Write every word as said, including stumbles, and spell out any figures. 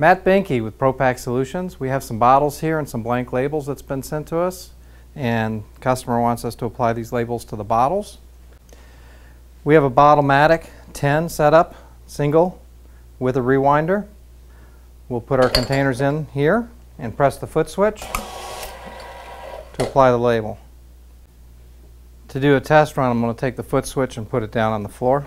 Matt Binke with ProPak Solutions. We have some bottles here and some blank labels that's been sent to us, and the customer wants us to apply these labels to the bottles. We have a Bottlematic ten set up, single, with a rewinder. We'll put our containers in here and press the foot switch to apply the label. To do a test run, I'm going to take the foot switch and put it down on the floor.